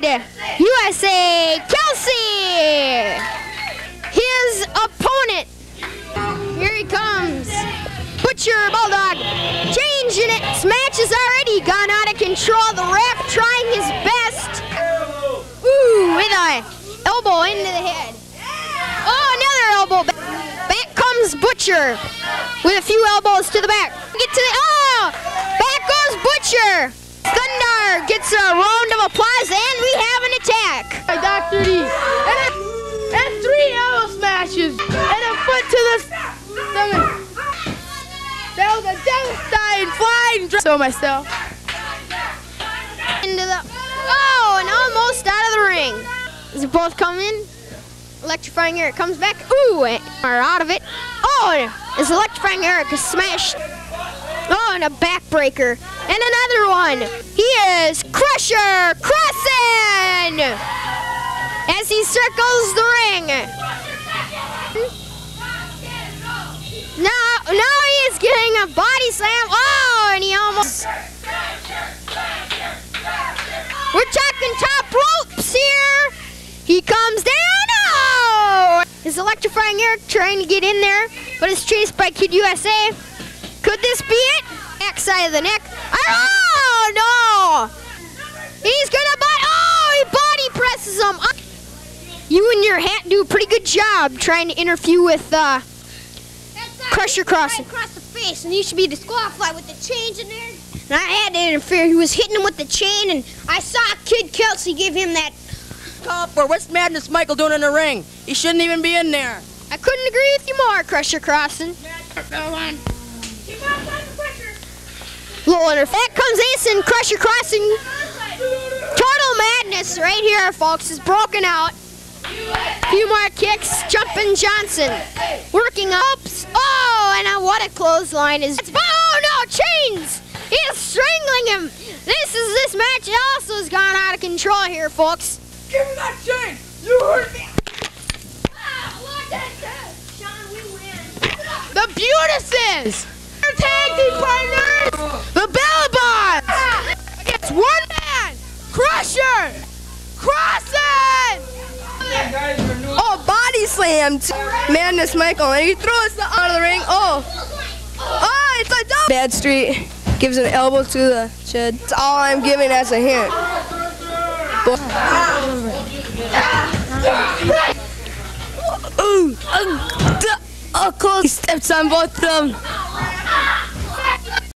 Kid USA Kelsey. His opponent, here he comes, Butcher Bulldog, changing it. This match has already gone out of control. The ref trying his best. Ooh, with an elbow into the head. Oh, another elbow. Back comes Butcher with a few elbows to the back. Get to the, oh, back goes Butcher. Thandar gets a round of applause, and we have an attack. Dr. D, and three elbow smashes, and a foot to the stomach. That was a Devon Stein flying drop. So myself. Into the, oh, and almost out of the ring. Is it both coming? Electrifying Eric comes back, ooh, and are out of it. Oh, is Electrifying Eric is smashed. Oh, and a backbreaker. And another one. He is Crusher Crossen as he circles the ring. Now he is getting a body slam. Oh, and he almost... We're talking top ropes here. He comes down. Oh! Is Electrifying Eric trying to get in there, but is chased by Kid USA. Could this be it? Backside of the neck. Oh, no! He's gonna body. Oh, he body presses him. You and your hat do a pretty good job trying to interfere with Crusher Crossen. Across the face, and you should be disqualified with the change in there. And I had to interfere. He was hitting him with the chain, and I saw Kid Kelsey give him that. Call for what's Madness Michael doing in the ring? He shouldn't even be in there. I couldn't agree with you more, Crusher Crossen. That comes Ace and Crusher Crossen. Total madness right here, folks. Is broken out. A few more kicks. Jumpin' Johnson working ups. Oh, and what a clothesline is. Oh, no, chains. He is strangling him. This match also has gone out of control here, folks. Give me that chain. You heard me. The Bunes's! Their tag team partners! The Balabons! Against one man! Crusher! Crossen! Oh, body slammed! Madness Michael, and he throws out of the ring. Oh! Oh, it's a double! Bad Street gives an elbow to the chin. That's all I'm giving as a hint. Ooh! Close steps on both of them.